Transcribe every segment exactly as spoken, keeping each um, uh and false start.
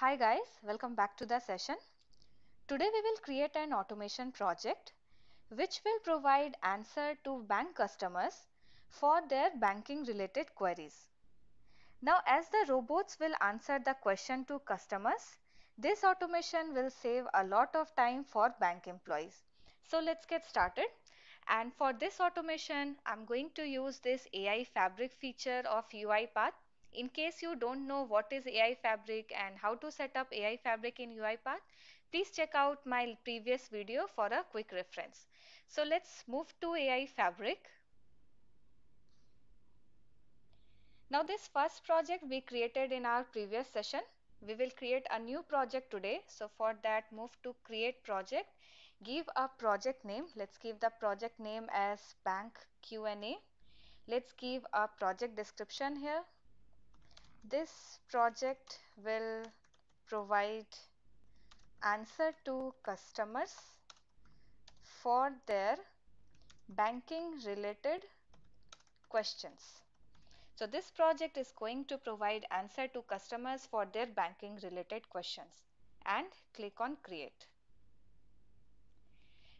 Hi guys, welcome back to the session. Today we will create an automation project which will provide answer to bank customers for their banking related queries. Now as the robots will answer the question to customers, this automation will save a lot of time for bank employees. So let's get started. And for this automation, I'm going to use this A I Fabric feature of UiPath. In case you don't know what is A I Fabric and how to set up A I Fabric in UiPath, please check out my previous video for a quick reference. So let's move to A I Fabric. Now this first project we created in our previous session. We will create a new project today. So for that, move to Create Project. Give a project name. Let's give the project name as Bank Q N A. Let's give a project description here. This project will provide answer to customers for their banking related questions. So this project is going to provide answer to customers for their banking related questions, and click on create.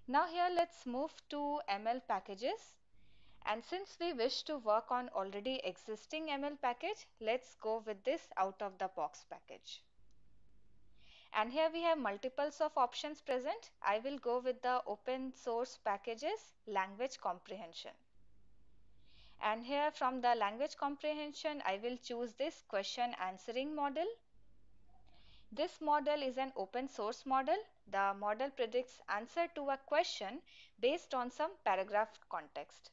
Now here let's move to M L packages. And since we wish to work on already existing M L package, let's go with this out of the box package. And here we have multiples of options present. I will go with the open source packages language comprehension. And here from the language comprehension, I will choose this question answering model. This model is an open source model. The model predicts answer to a question based on some paragraph context.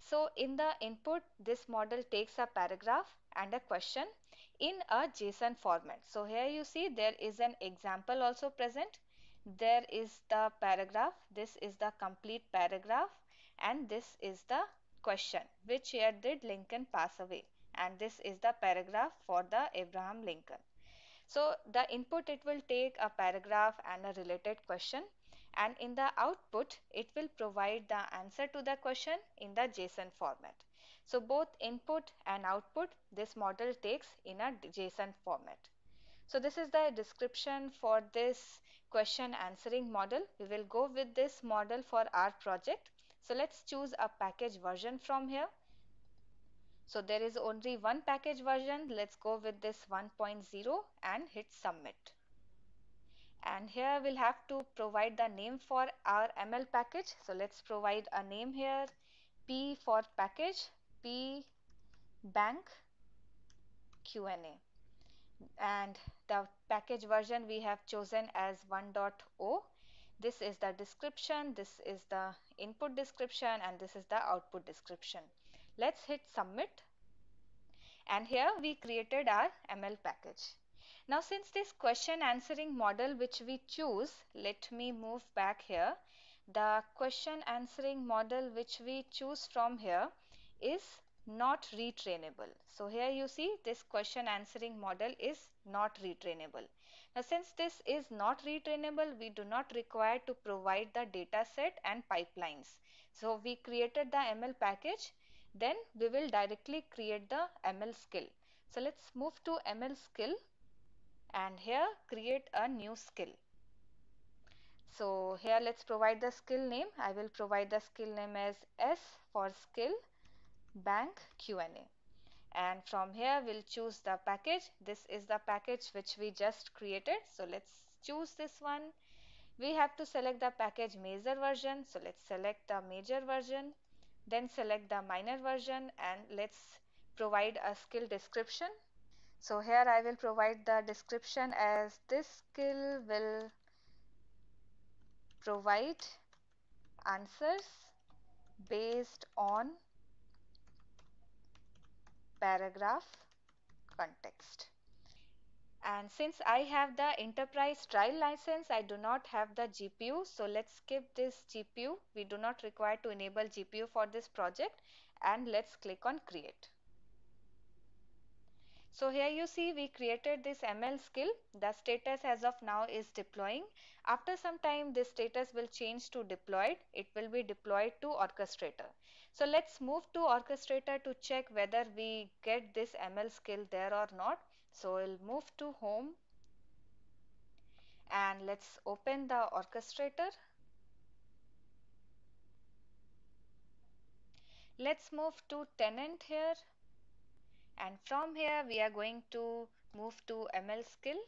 So in the input, this model takes a paragraph and a question in a JSON format. So here you see there is an example also present. There is the paragraph, this is the complete paragraph, and this is the question, which year did Lincoln pass away, and this is the paragraph for the Abraham Lincoln. So the input, it will take a paragraph and a related question. And in the output, it will provide the answer to the question in the JSON format. So both input and output, this model takes in a JSON format. So this is the description for this question answering model. We will go with this model for our project. So let's choose a package version from here. So there is only one package version. Let's go with this one point zero and hit submit. And here we'll have to provide the name for our M L package. So let's provide a name here. P for package, P bank Q N A. And the package version we have chosen as one point zero. This is the description, this is the input description, and this is the output description. Let's hit submit. And here we created our M L package. Now since this question answering model which we choose, let me move back here. The question answering model which we choose from here is not retrainable. So here you see this question answering model is not retrainable. Now since this is not retrainable, we do not require to provide the data set and pipelines. So we created the M L package, then we will directly create the M L skill. So let's move to M L skill. And here create a new skill. So here let's provide the skill name. I will provide the skill name as S for skill bank Q N A. And from here we'll choose the package. This is the package which we just created. So let's choose this one. We have to select the package major version. So let's select the major version, then select the minor version, and let's provide a skill description. So here I will provide the description as this skill will provide answers based on paragraph context. And since I have the enterprise trial license, I do not have the G P U. So let's skip this G P U. We do not require to enable G P U for this project. And let's click on create. So here you see we created this M L skill. The status as of now is deploying. After some time, this status will change to deployed. It will be deployed to orchestrator. So let's move to orchestrator to check whether we get this M L skill there or not. So we'll move to home, and let's open the orchestrator. Let's move to tenant here, and from here we are going to move to M L skill,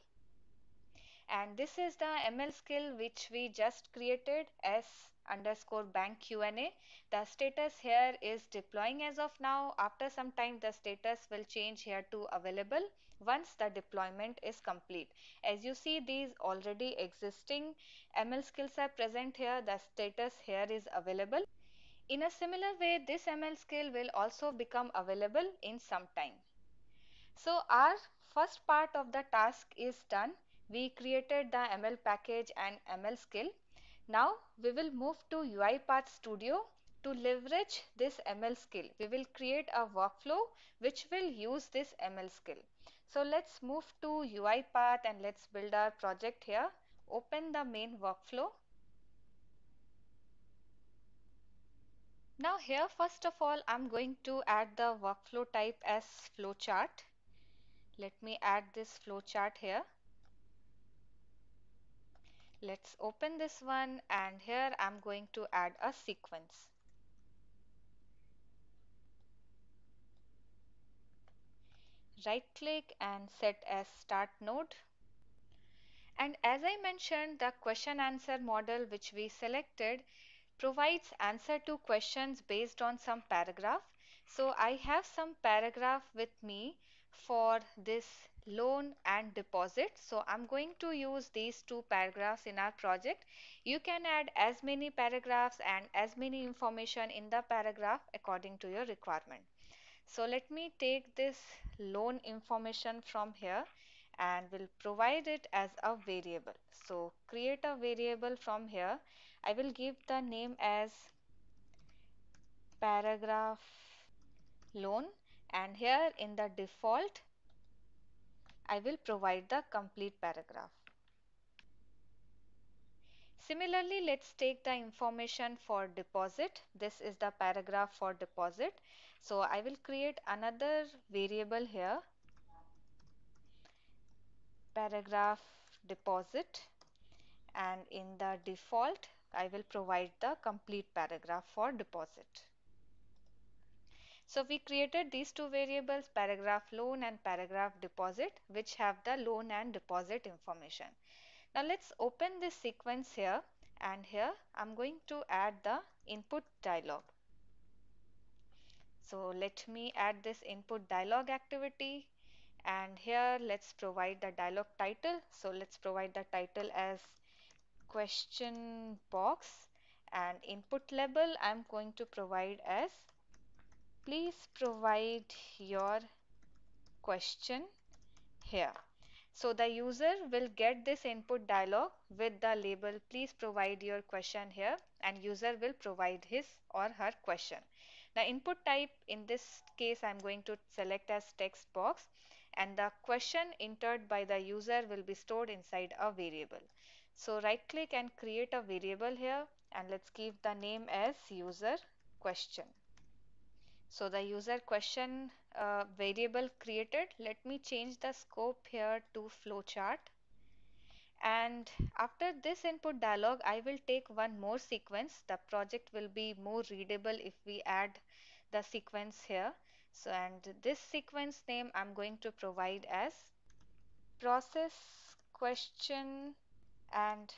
and this is the M L skill which we just created as underscore bank Q N A. The status here is deploying as of now. After some time the status will change here to available once the deployment is complete. As you see, these already existing M L skills are present here. The status here is available. In a similar way, this M L skill will also become available in some time. So our first part of the task is done. We created the M L package and M L skill. Now we will move to UiPath Studio to leverage this M L skill. We will create a workflow which will use this M L skill. So let's move to UiPath and let's build our project here. Open the main workflow. Now here, first of all, I'm going to add the workflow type as flowchart. Let me add this flowchart here. Let's open this one, and here I'm going to add a sequence. Right click and set as start node. And as I mentioned, the question answer model which we selected provides answer to questions based on some paragraph. So I have some paragraph with me for this loan and deposit. So I'm going to use these two paragraphs in our project. You can add as many paragraphs and as many information in the paragraph according to your requirement. So let me take this loan information from here and will provide it as a variable. So create a variable from here. I will give the name as paragraph loan, and here in the default I will provide the complete paragraph. Similarly, let's take the information for deposit. This is the paragraph for deposit. So I will create another variable here, paragraph deposit, and in the default I will provide the complete paragraph for deposit. So we created these two variables, paragraph loan and paragraph deposit, which have the loan and deposit information. Now let's open this sequence here, and here I'm going to add the input dialog. So let me add this input dialog activity, and here let's provide the dialog title. So let's provide the title as question box, and input label I'm going to provide as please provide your question here. So the user will get this input dialog with the label please provide your question here, and user will provide his or her question. The input type in this case I'm going to select as text box, and the question entered by the user will be stored inside a variable. So right click and create a variable here, and let's give the name as user question. So the user question uh, variable created. Let me change the scope here to flowchart. And after this input dialog, I will take one more sequence. The project will be more readable if we add the sequence here. So, and this sequence name I'm going to provide as process question and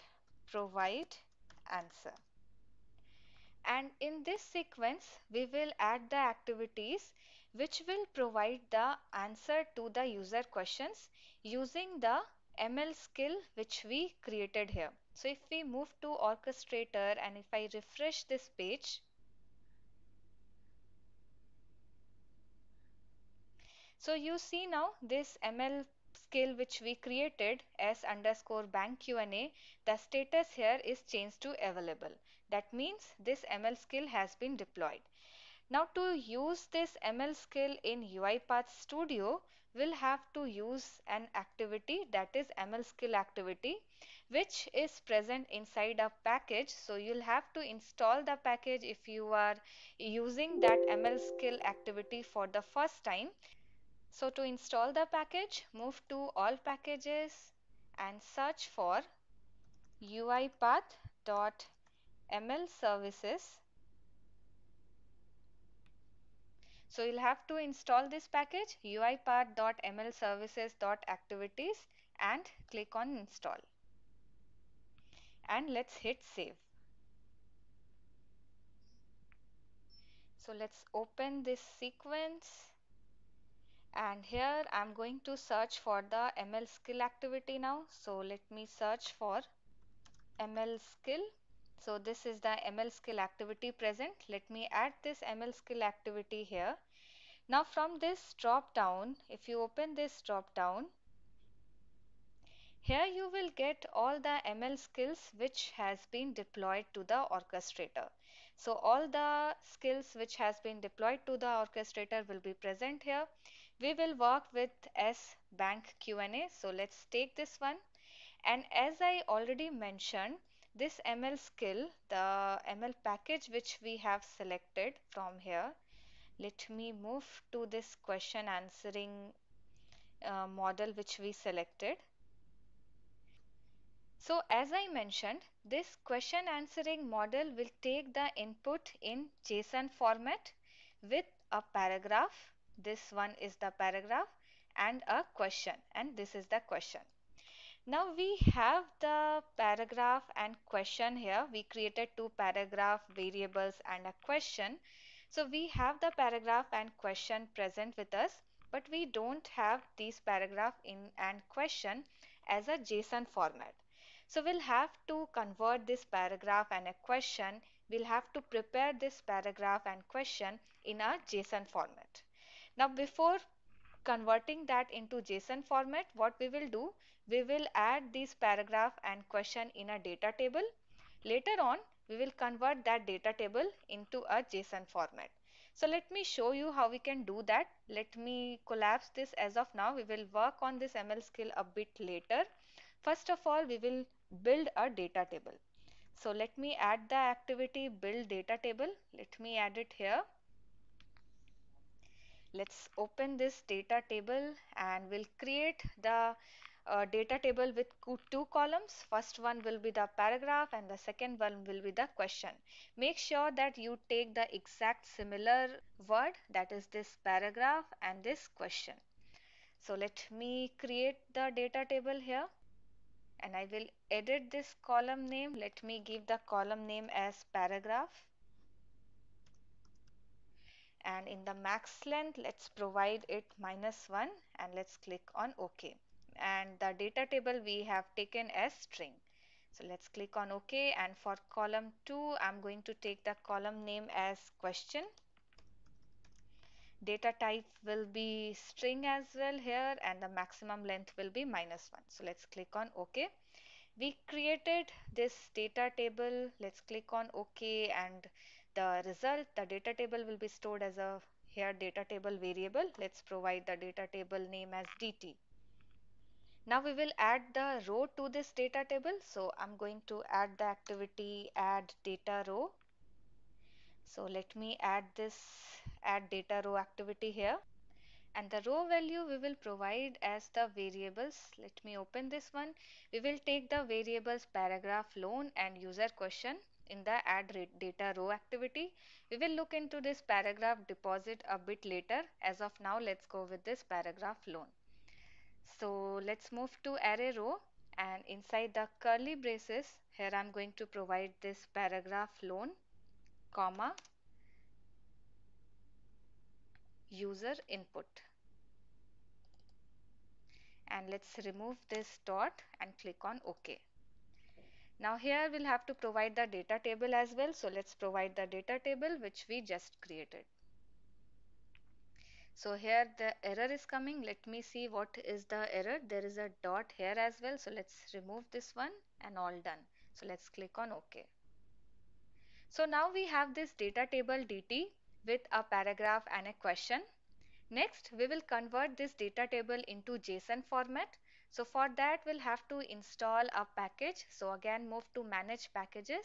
provide answer. And in this sequence, we will add the activities which will provide the answer to the user questions using the M L skill which we created here. So if we move to orchestrator and if I refresh this page, so you see now this M L skill which we created as underscore bank Q N A, the status here is changed to available. That means this M L skill has been deployed. Now to use this M L skill in UiPath Studio, we'll have to use an activity, that is M L skill activity, which is present inside a package. So you'll have to install the package if you are using that M L skill activity for the first time. So to install the package, move to all packages and search for UiPath.M L Services. So you'll have to install this package UiPath.M L Services.Activities and click on install. And let's hit save. So let's open this sequence. And here I'm going to search for the M L skill activity now. So let me search for M L skill. So this is the M L skill activity present. Let me add this M L skill activity here. Now from this drop down, if you open this drop down, here you will get all the M L skills which has been deployed to the orchestrator. So all the skills which has been deployed to the orchestrator will be present here. We will work with S Bank Q N A. So let's take this one. And as I already mentioned, this M L skill, the M L package which we have selected from here. Let me move to this question answering uh, model which we selected. So as I mentioned, this question answering model will take the input in JSON format with a paragraph. This one is the paragraph and a question, and this is the question. Now we have the paragraph and question here. We created two paragraph variables and a question. So we have the paragraph and question present with us, but we don't have these paragraph in and question as a JSON format. So we'll have to convert this paragraph and a question. We'll have to prepare this paragraph and question in a JSON format. Now before converting that into JSON format, what we will do, we will add these paragraph and question in a data table. Later on, we will convert that data table into a JSON format. So let me show you how we can do that. Let me collapse this as of now. We will work on this M L skill a bit later. First of all, we will build a data table. So let me add the activity build data table. Let me add it here. Let's open this data table and we'll create the uh, data table with two columns. First one will be the paragraph and the second one will be the question. Make sure that you take the exact similar word, that is this paragraph and this question. So let me create the data table here. And I will edit this column name. Let me give the column name as paragraph. And in the max length, let's provide it minus one and let's click on OK. And the data table we have taken as string. So let's click on OK. And for column two, I'm going to take the column name as question. Data type will be string as well here, and the maximum length will be minus one. So let's click on OK. We created this data table. Let's click on OK, and the result, the data table will be stored as a here data table variable. Let's provide the data table name as D T. Now we will add the row to this data table. So I'm going to add the activity add data row. So let me add this add data row activity here, and the row value we will provide as the variables. Let me open this one. We will take the variables paragraph loan and user question in the add data row activity. We will look into this paragraph deposit a bit later. As of now, let's go with this paragraph loan. So let's move to array row, and inside the curly braces here I'm going to provide this paragraph loan comma user input, and let's remove this dot and click on OK. Now here we'll have to provide the data table as well. So let's provide the data table which we just created. So here the error is coming. Let me see what is the error. There is a dot here as well. So let's remove this one, and all done. So let's click on OK. So now we have this data table D T with a paragraph and a question. Next, we will convert this data table into JSON format. So for that, we'll have to install a package. So again, move to manage packages.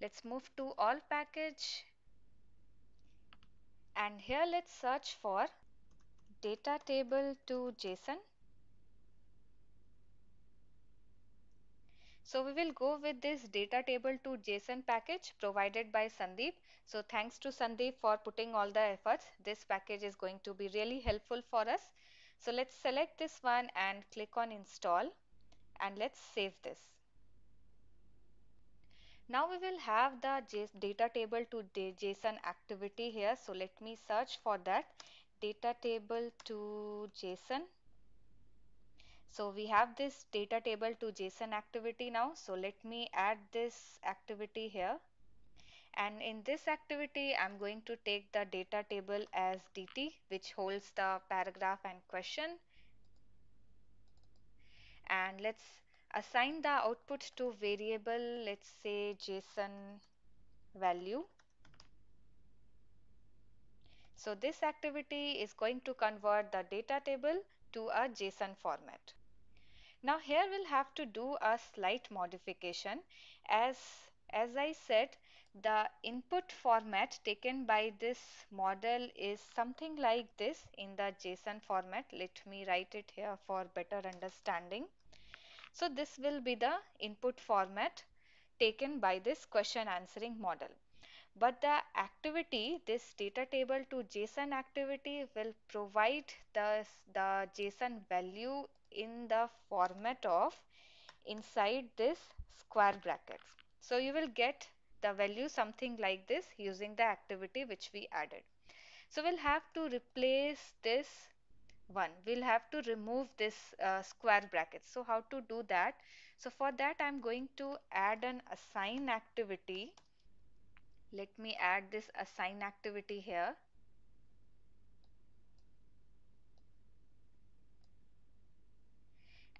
Let's move to all package. And here let's search for data table to JSON. So we will go with this data table to JSON package provided by Sandeep. So thanks to Sandeep for putting all the efforts. This package is going to be really helpful for us. So let's select this one and click on install, and let's save this. Now we will have the data table to JSON activity here. So let me search for that, data table to JSON. So we have this data table to JSON activity now. So let me add this activity here, and in this activity I'm going to take the data table as D T, which holds the paragraph and question, and let's assign the output to variable, let's say JSON value. So this activity is going to convert the data table to a JSON format. Now here we'll have to do a slight modification. As as I said, the input format taken by this model is something like this in the JSON format. Let me write it here for better understanding. So this will be the input format taken by this question answering model, but the activity, this data table to JSON activity, will provide the, the JSON value in the format of inside this square brackets. So you will get the value something like this using the activity which we added. So we'll have to replace this one, we'll have to remove this uh, square bracket. So how to do that? So for that I'm going to add an assign activity. Let me add this assign activity here.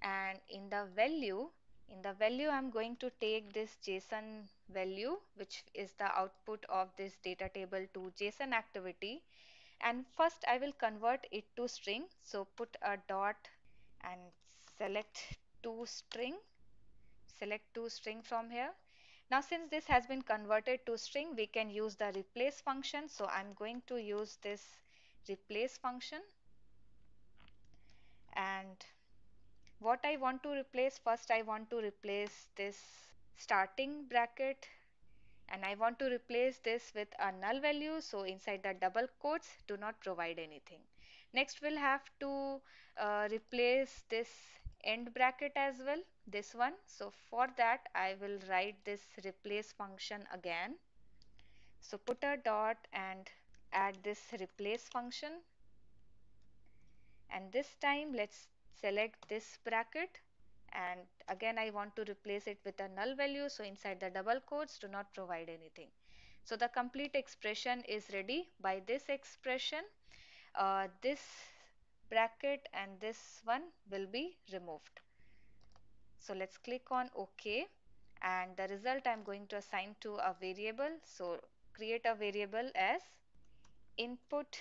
And in the value, in the value I'm going to take this JSON value, which is the output of this data table to JSON activity. And first I will convert it to string. So put a dot and select to string. Select to string from here. Now since this has been converted to string, we can use the replace function. So I'm going to use this replace function. And what I want to replace, first I want to replace this starting bracket, and I want to replace this with a null value. So inside the double quotes, do not provide anything. Next we'll have to uh, replace this end bracket as well, this one. So for that I will write this replace function again. So put a dot and add this replace function, and this time let's select this bracket, and again I want to replace it with a null value. So inside the double quotes, do not provide anything. So the complete expression is ready. By this expression, uh, this bracket and this one will be removed. So let's click on OK, and the result I'm going to assign to a variable. So create a variable as input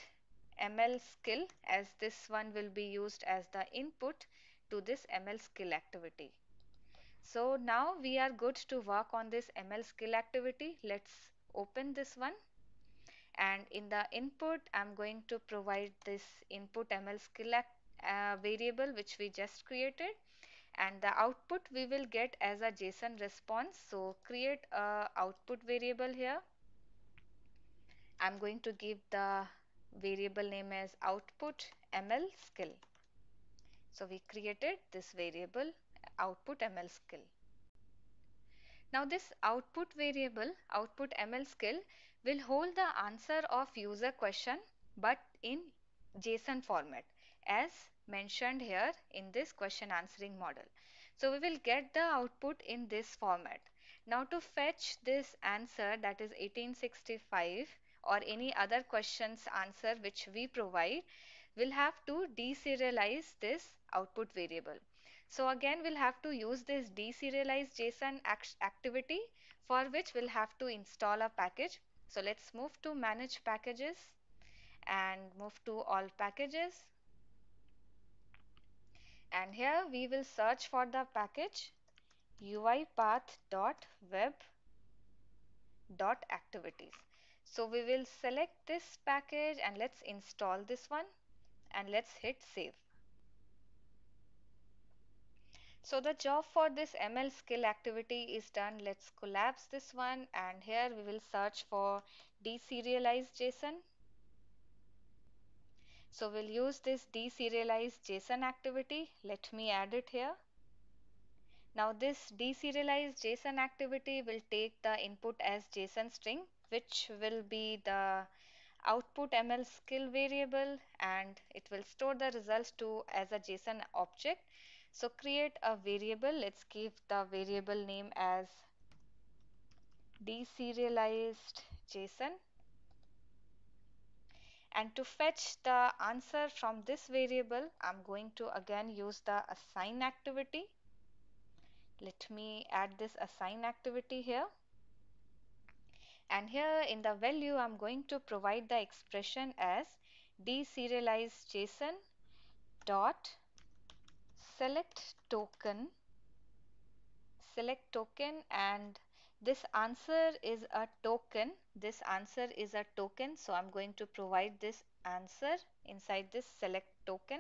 M L skill, as this one will be used as the input to this M L skill activity. So now we are good to work on this M L skill activity. Let's open this one, and in the input I'm going to provide this input M L skill uh, variable which we just created, and the output we will get as a JSON response. So create a output variable here. I'm going to give the variable name as output M L skill. So we created this variable output M L skill. Now this output variable output M L skill will hold the answer of user question, but in JSON format as mentioned here in this question answering model. So we will get the output in this format. Now to fetch this answer, that is eighteen sixty-five, or any other question's answer which we provide, we'll have to deserialize this output variable. So again we'll have to use this deserialize JSON act activity, for which we'll have to install a package. So let's move to manage packages and move to all packages, and here we will search for the package UiPath dot Web dot Activities. So we will select this package and let's install this one, and let's hit save. So the job for this M L skill activity is done. Let's collapse this one, and here we will search for deserialized JSON. So we'll use this deserialized JSON activity. Let me add it here. Now this deserialized JSON activity will take the input as JSON string, which will be the output M L skill variable, and it will store the results to as a JSON object. So create a variable. Let's give the variable name as deserialized JSON. And to fetch the answer from this variable, I'm going to again use the assign activity. Let me add this assign activity here. And here in the value, I'm going to provide the expression as deserialized JSON dot select token, select token, and this answer is a token. This answer is a token, so I'm going to provide this answer inside this select token.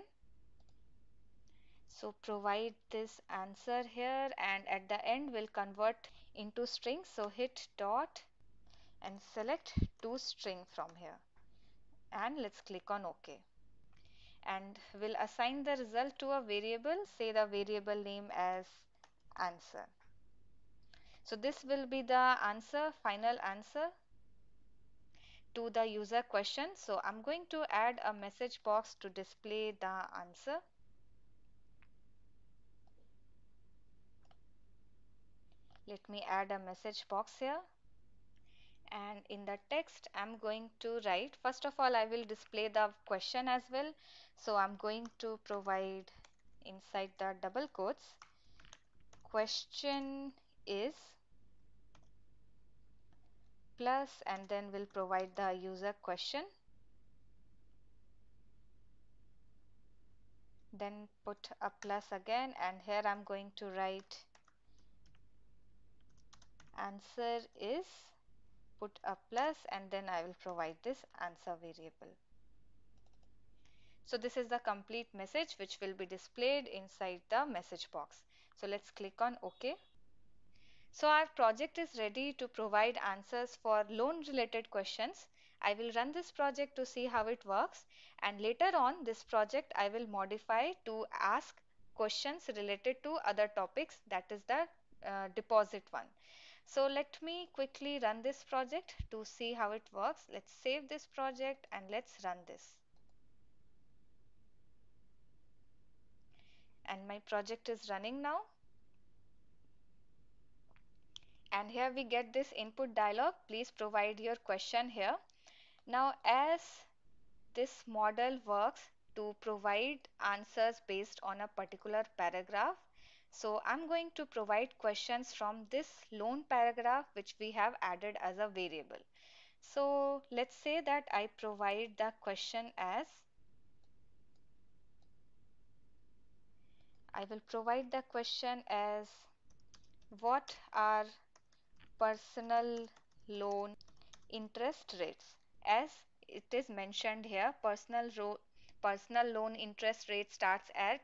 So provide this answer here, and at the end we'll convert into string. So hit dot and select to string from here, and let's click on OK. And we'll assign the result to a variable. Say the variable name as answer. So this will be the answer, final answer to the user question. So I'm going to add a message box to display the answer. Let me add a message box here. And in the text, I'm going to write, first of all, I will display the question as well. So I'm going to provide inside the double quotes, question is plus, and then we'll provide the user question. Then put a plus again, and here I'm going to write answer is, put a plus, and then I will provide this answer variable. So this is the complete message which will be displayed inside the message box. So let's click on OK. So our project is ready to provide answers for loan related questions. I will run this project to see how it works, and later on this project I will modify to ask questions related to other topics, that is the uh, deposit one. So let me quickly run this project to see how it works. Let's save this project and let's run this. And my project is running now. And here we get this input dialog. Please provide your question here. Now, as this model works to provide answers based on a particular paragraph, so I'm going to provide questions from this loan paragraph which we have added as a variable. So let's say that I provide the question as, I will provide the question as what are personal loan interest rates, as it is mentioned here. Personal ro personal loan interest rate starts at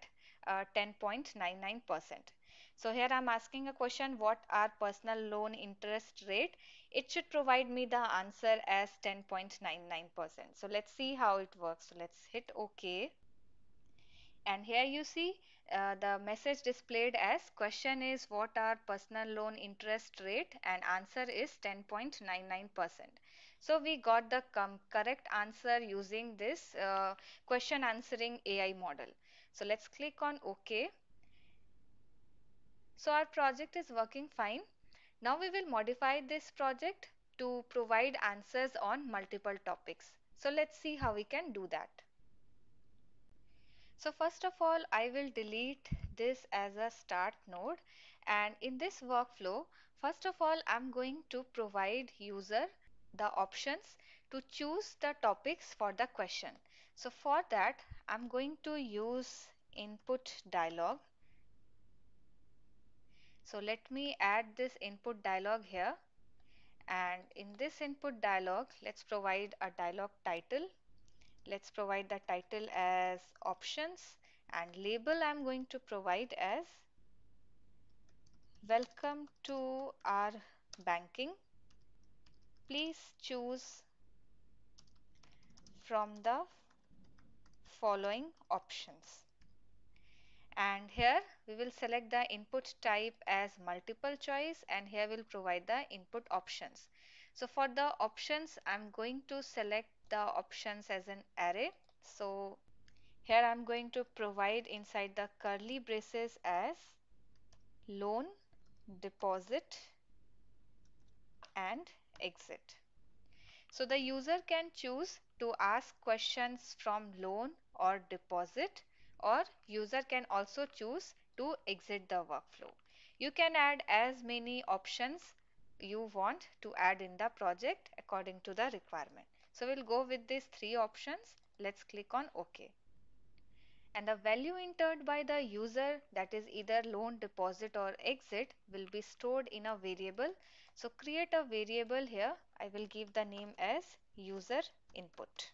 ten point nine nine percent. Uh, so here I'm asking a question, what are personal loan interest rate? It should provide me the answer as ten point nine nine percent. So let's see how it works. So let's hit OK. And here you see uh, the message displayed as question is what are personal loan interest rate, and answer is ten point nine nine percent. So we got the com correct answer using this uh, question answering A I model. So let's click on OK. So our project is working fine. Now we will modify this project to provide answers on multiple topics. So let's see how we can do that. So first of all, I will delete this as a start node, and in this workflow, first of all, I'm going to provide user the options to choose the topics for the question. So for that, I'm going to use input dialog. So let me add this input dialog here, and in this input dialog, let's provide a dialog title. Let's provide the title as options, and label I'm going to provide as Welcome to our banking. Please choose from the following options. And here we will select the input type as multiple choice, and here we'll provide the input options. So for the options, I'm going to select the options as an array. So here I'm going to provide inside the curly braces as loan, deposit, and exit. So the user can choose to ask questions from loan or deposit, or user can also choose to exit the workflow. You can add as many options you want to add in the project according to the requirement. So we'll go with these three options. Let's click on OK. And the value entered by the user, that is either loan, deposit or exit, will be stored in a variable. So create a variable here. I will give the name as user input.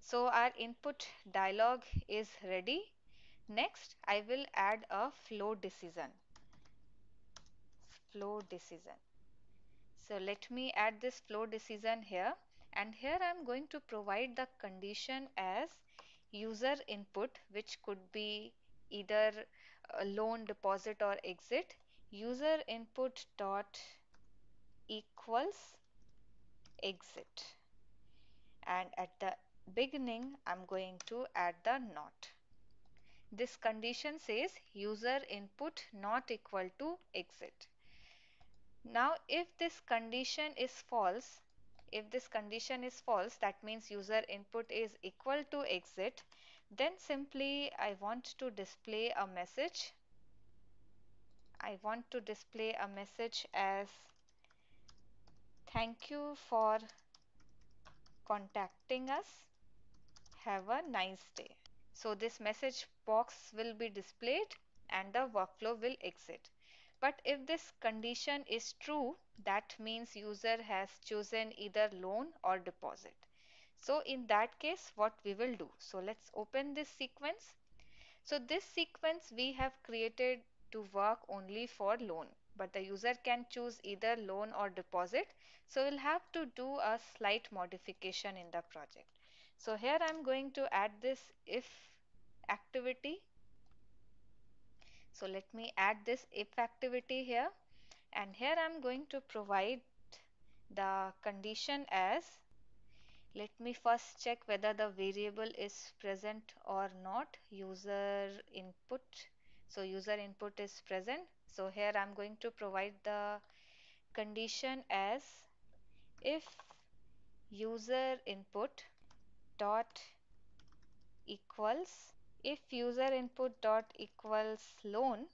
So our input dialog is ready. Next, I will add a flow decision. Flow decision. So let me add this flow decision here. And here I'm going to provide the condition as user input, which could be either a loan, deposit or exit. User input dot equals exit, and at the beginning I'm going to add the not. This condition says user input not equal to exit. Now if this condition is false, if this condition is false, that means user input is equal to exit, then simply I want to display a message. I want to display a message as thank you for contacting us. Have a nice day. So this message box will be displayed and the workflow will exit. But if this condition is true, that means user has chosen either loan or deposit. So in that case, what we will do? So let's open this sequence. So this sequence we have created to work only for loan, but the user can choose either loan or deposit. So we'll have to do a slight modification in the project. So here I'm going to add this if activity. So let me add this if activity here, and here I'm going to provide the condition as, let me first check whether the variable is present or not, user input. So user input is present. So here I'm going to provide the condition as if user input dot equals, if user input dot equals loan,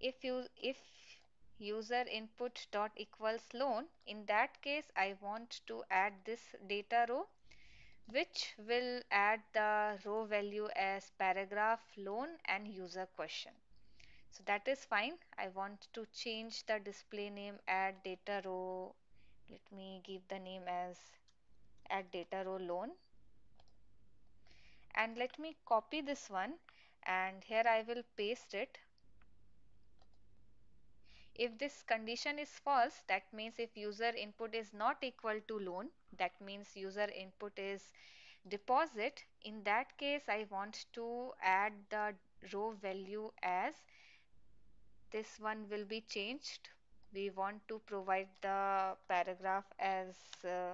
if you if user input dot equals loan, in that case I want to add this data row, which will add the row value as paragraph, loan and user question. So that is fine. I want to change the display name, add data row. Let me give the name as add data row loan. And let me copy this one, and here I will paste it. If this condition is false, that means if user input is not equal to loan, that means user input is deposit. In that case, I want to add the row value as, this one will be changed. We want to provide the paragraph as uh,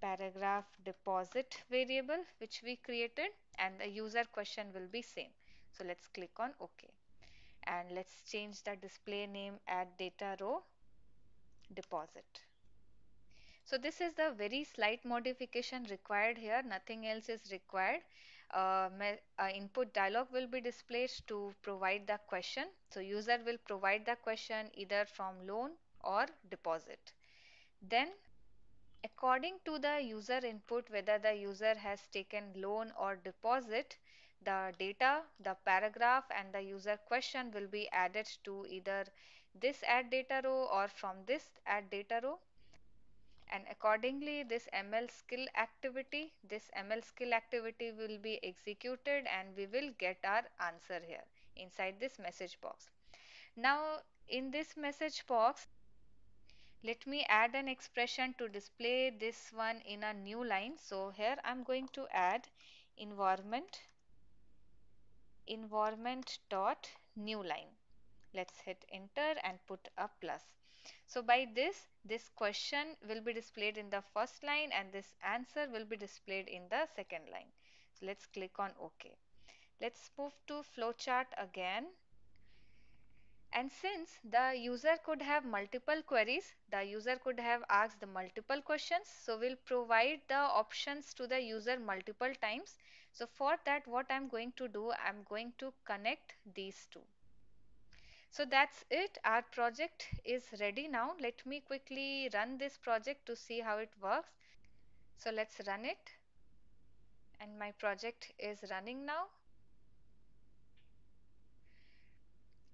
paragraph deposit variable which we created, and the user question will be same. So let's click on OK, and let's change the display name add data row deposit. So this is the very slight modification required here. Nothing else is required. Uh, uh, input dialog will be displayed to provide the question. So user will provide the question either from loan or deposit. Then according to the user input, whether the user has taken loan or deposit, the data, the paragraph and the user question will be added to either this add data row or from this add data row. And accordingly, this M L skill activity, this M L skill activity will be executed, and we will get our answer here inside this message box. Now in this message box, let me add an expression to display this one in a new line. So here I'm going to add environment environment dot new line. Let's hit enter and put a plus. So by this, this question will be displayed in the first line and this answer will be displayed in the second line. So let's click on OK. Let's move to flowchart again. And since the user could have multiple queries, the user could have asked the multiple questions. So we'll provide the options to the user multiple times. So for that, what I'm going to do, I'm going to connect these two. So that's it. Our project is ready now. Let me quickly run this project to see how it works. So let's run it. And my project is running now.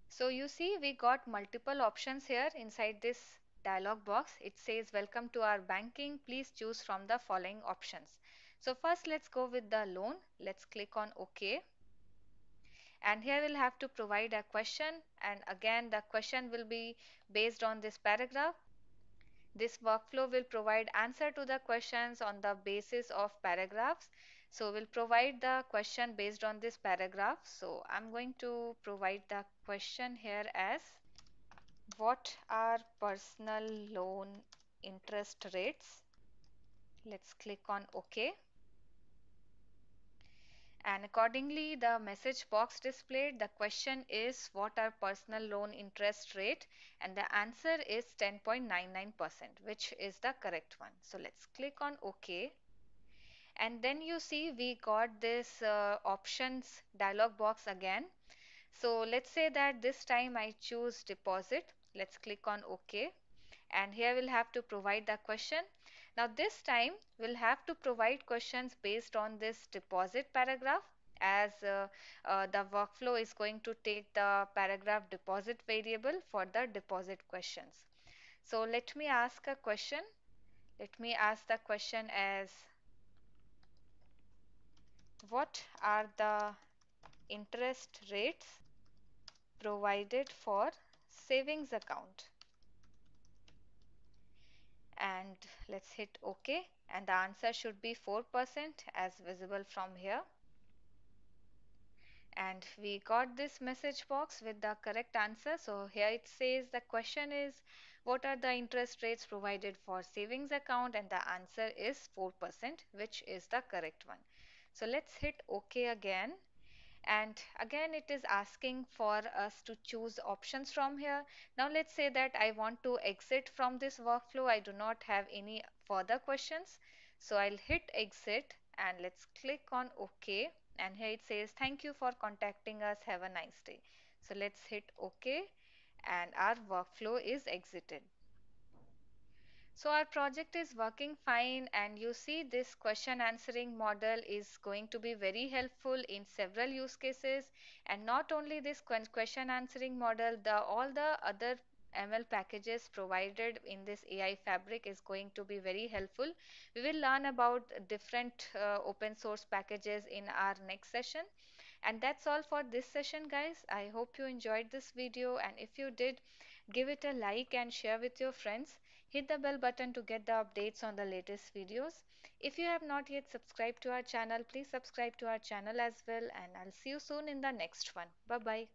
So you see, we got multiple options here inside this dialog box. It says, welcome to our banking. Please choose from the following options. So first, let's go with the loan. Let's click on OK. And here we'll have to provide a question, and again the question will be based on this paragraph. This workflow will provide answer to the questions on the basis of paragraphs. So we'll provide the question based on this paragraph. So I'm going to provide the question here as, what are personal loan interest rates? Let's click on OK. And accordingly, the message box displayed, the question is, what are personal loan interest rate? And the answer is ten point nine nine percent, which is the correct one. So let's click on OK. And then you see we got this uh, options dialog box again. So let's say that this time I choose deposit. Let's click on OK. And here we'll have to provide the question. Now this time we'll have to provide questions based on this deposit paragraph, as uh, uh, the workflow is going to take the paragraph deposit variable for the deposit questions. So let me ask a question. Let me ask the question as, what are the interest rates provided for savings account? And let's hit OK, and the answer should be four percent as visible from here. And we got this message box with the correct answer. So here it says the question is, what are the interest rates provided for savings account? And the answer is four percent, which is the correct one. So let's hit OK again. And again, it is asking for us to choose options from here. Now let's say that I want to exit from this workflow. I do not have any further questions. So I'll hit exit and let's click on OK. And here it says, thank you for contacting us. Have a nice day. So let's hit OK. And our workflow is exited. So our project is working fine, and you see this question answering model is going to be very helpful in several use cases. And not only this question answering model, the all the other M L packages provided in this A I fabric is going to be very helpful. We will learn about different uh, open source packages in our next session. And that's all for this session, guys. I hope you enjoyed this video, and if you did, give it a like and share with your friends. Hit the bell button to get the updates on the latest videos. If you have not yet subscribed to our channel, please subscribe to our channel as well, and I'll see you soon in the next one. Bye-bye.